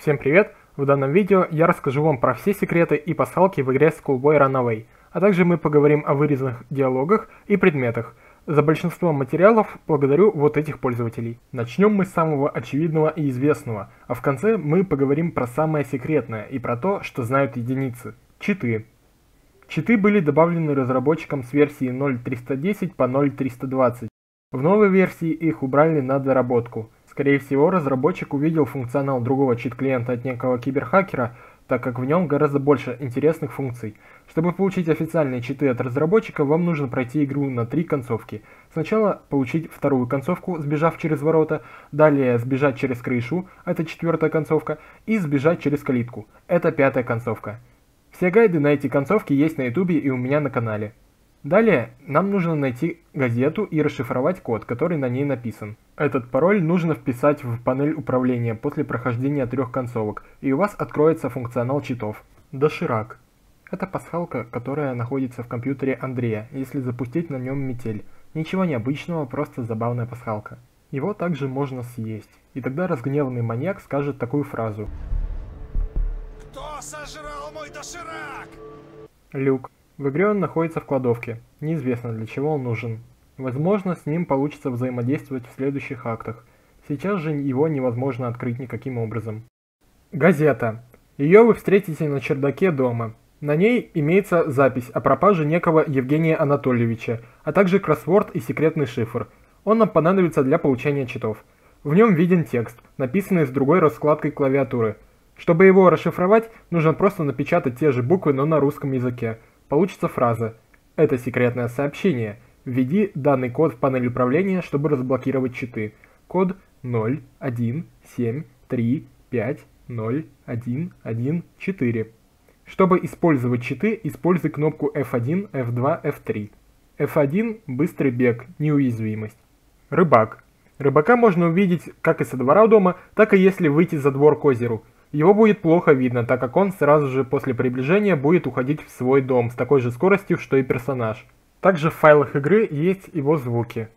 Всем привет! В данном видео я расскажу вам про все секреты и пасхалки в игре Schoolboy Runaway, а также мы поговорим о вырезанных диалогах и предметах. За большинство материалов благодарю вот этих пользователей. Начнем мы с самого очевидного и известного, а в конце мы поговорим про самое секретное и про то, что знают единицы. Читы. Читы были добавлены разработчикам с версии 0.310 по 0.320. В новой версии их убрали на доработку. Скорее всего, разработчик увидел функционал другого чит-клиента от некого киберхакера, так как в нем гораздо больше интересных функций. Чтобы получить официальные читы от разработчика, вам нужно пройти игру на 3 концовки. Сначала получить вторую концовку, сбежав через ворота, далее сбежать через крышу, это 4-я концовка, и сбежать через калитку, это 5-я концовка. Все гайды на эти концовки есть на YouTube и у меня на канале. Далее нам нужно найти газету и расшифровать код, который на ней написан. Этот пароль нужно вписать в панель управления после прохождения 3 концовок, и у вас откроется функционал читов. Доширак. Это пасхалка, которая находится в компьютере Андрея, если запустить на нем метель. Ничего необычного, просто забавная пасхалка. Его также можно съесть, и тогда разгневанный маньяк скажет такую фразу. Кто сожрал мой доширак? Люк. В игре он находится в кладовке, неизвестно для чего он нужен. Возможно, с ним получится взаимодействовать в следующих актах. Сейчас же его невозможно открыть никаким образом. Газета. Ее вы встретите на чердаке дома. На ней имеется запись о пропаже некого Евгения Анатольевича, а также кроссворд и секретный шифр. Он нам понадобится для получения читов. В нем виден текст, написанный с другой раскладкой клавиатуры. Чтобы его расшифровать, нужно просто напечатать те же буквы, но на русском языке. Получится фраза «Это секретное сообщение. Введи данный код в панель управления, чтобы разблокировать читы». Код 0173501114. Чтобы использовать читы, используй кнопку F1, F2, F3. F1 – быстрый бег, неуязвимость. Рыбак. Рыбака можно увидеть как и со двора дома, так и если выйти за двор к озеру. Его будет плохо видно, так как он сразу же после приближения будет уходить в свой дом с такой же скоростью, что и персонаж. Также в файлах игры есть его звуки.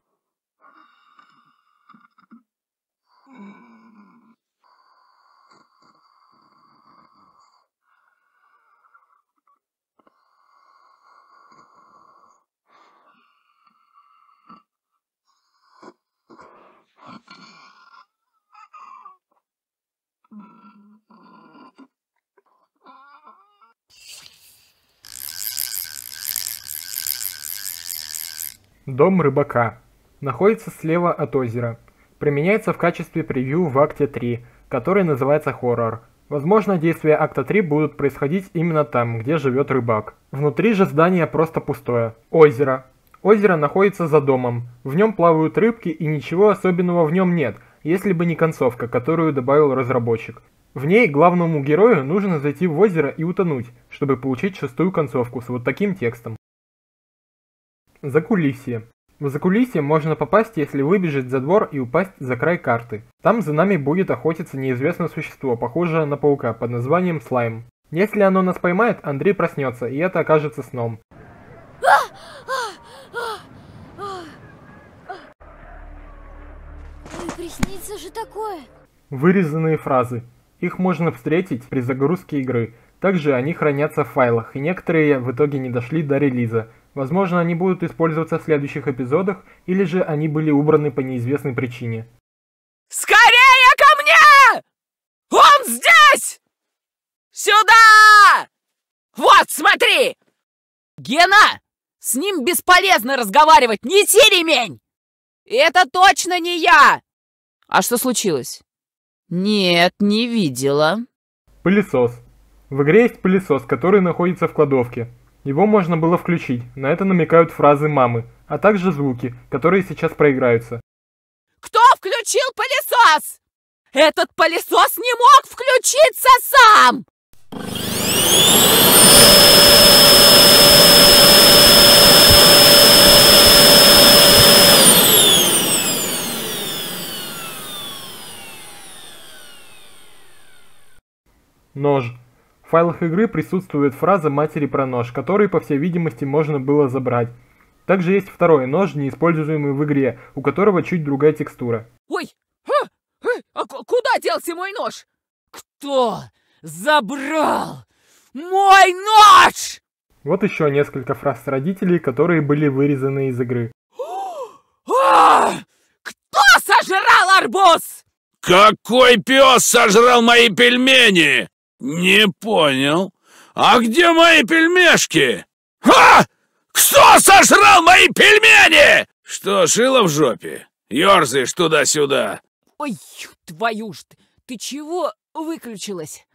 Дом рыбака. Находится слева от озера. Применяется в качестве превью в акте 3, который называется хоррор. Возможно, действия акта 3 будут происходить именно там, где живет рыбак. Внутри же здание просто пустое. Озеро. Озеро находится за домом. В нем плавают рыбки и ничего особенного в нем нет, если бы не концовка, которую добавил разработчик. В ней главному герою нужно зайти в озеро и утонуть, чтобы получить 6-ю концовку с вот таким текстом. Закулисье. В закулисье можно попасть, если выбежать за двор и упасть за край карты. Там за нами будет охотиться неизвестное существо, похожее на паука, под названием Слайм. Если оно нас поймает, Андрей проснется, и это окажется сном. Ой, приснится же такое! Вырезанные фразы. Их можно встретить при загрузке игры. Также они хранятся в файлах, и некоторые в итоге не дошли до релиза. Возможно, они будут использоваться в следующих эпизодах, или же они были убраны по неизвестной причине. Скорее ко мне! Он здесь! Сюда! Вот, смотри! Гена! С ним бесполезно разговаривать! Неси ремень! Это точно не я! А что случилось? Нет, не видела. Пылесос. В игре есть пылесос, который находится в кладовке. Его можно было включить, на это намекают фразы мамы, а также звуки, которые сейчас проиграются. Кто включил пылесос? Этот пылесос не мог включиться сам! Нож. В файлах игры присутствует фраза матери про нож, который, по всей видимости, можно было забрать. Также есть второй нож, неиспользуемый в игре, у которого чуть другая текстура. Ой, а куда делся мой нож? Кто забрал мой нож? Вот еще несколько фраз родителей, которые были вырезаны из игры. Кто сожрал арбуз? Какой пес сожрал мои пельмени? Не понял. А где мои пельмешки? Ха! Кто сожрал мои пельмени? Что, шило в жопе? Ёрзаешь туда-сюда. Ой, твою ж ты чего выключилась?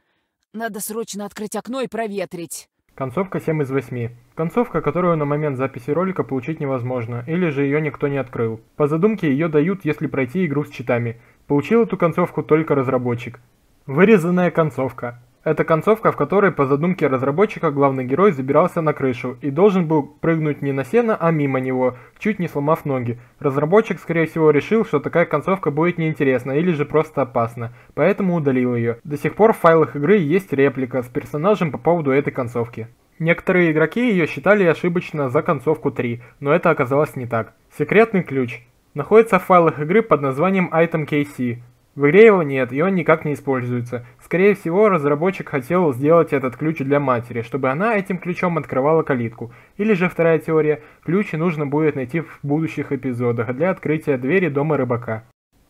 Надо срочно открыть окно и проветрить. Концовка 7 из 8. Концовка, которую на момент записи ролика получить невозможно, или же ее никто не открыл. По задумке ее дают, если пройти игру с читами. Получил эту концовку только разработчик. Вырезанная концовка. Это концовка, в которой по задумке разработчика главный герой забирался на крышу и должен был прыгнуть не на сено, а мимо него, чуть не сломав ноги. Разработчик, скорее всего, решил, что такая концовка будет неинтересна или же просто опасна, поэтому удалил ее. До сих пор в файлах игры есть реплика с персонажем по поводу этой концовки. Некоторые игроки ее считали ошибочно за концовку 3, но это оказалось не так. Секретный ключ. Находится в файлах игры под названием Item.kc. В игре его нет, и он никак не используется. Скорее всего, разработчик хотел сделать этот ключ для матери, чтобы она этим ключом открывала калитку. Или же вторая теория, ключи нужно будет найти в будущих эпизодах для открытия двери дома рыбака.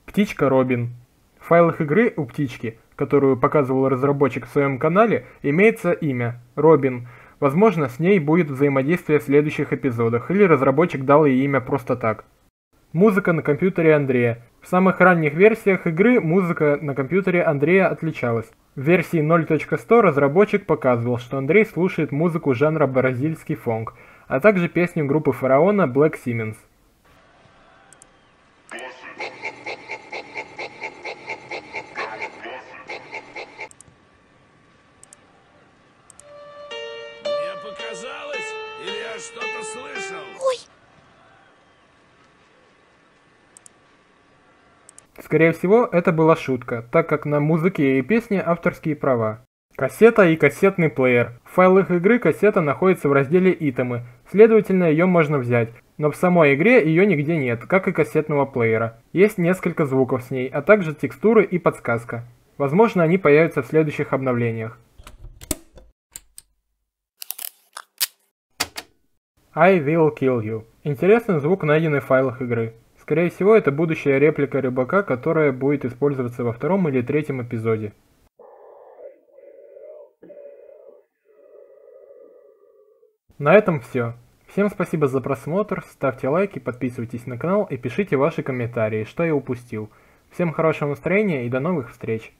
Птичка Робин. В файлах игры у птички, которую показывал разработчик в своем канале, имеется имя Робин. Возможно, с ней будет взаимодействие в следующих эпизодах, или разработчик дал ей имя просто так. Музыка на компьютере Андрея. В самых ранних версиях игры музыка на компьютере Андрея отличалась. В версии 0.100 разработчик показывал, что Андрей слушает музыку жанра бразильский фонк, а также песню группы Фараона Блэк Симмонс. Мне показалось, или я что-то слышал? Ой. Скорее всего, это была шутка, так как на музыке и песне авторские права. Кассета и кассетный плеер. В файлах игры кассета находится в разделе «Итемы», следовательно, ее можно взять, но в самой игре ее нигде нет, как и кассетного плеера. Есть несколько звуков с ней, а также текстуры и подсказка. Возможно, они появятся в следующих обновлениях. I will kill you. Интересный звук, найденный в файлах игры. Скорее всего, это будущая реплика рыбака, которая будет использоваться во втором или третьем эпизоде. На этом все. Всем спасибо за просмотр, ставьте лайки, подписывайтесь на канал и пишите ваши комментарии, что я упустил. Всем хорошего настроения и до новых встреч!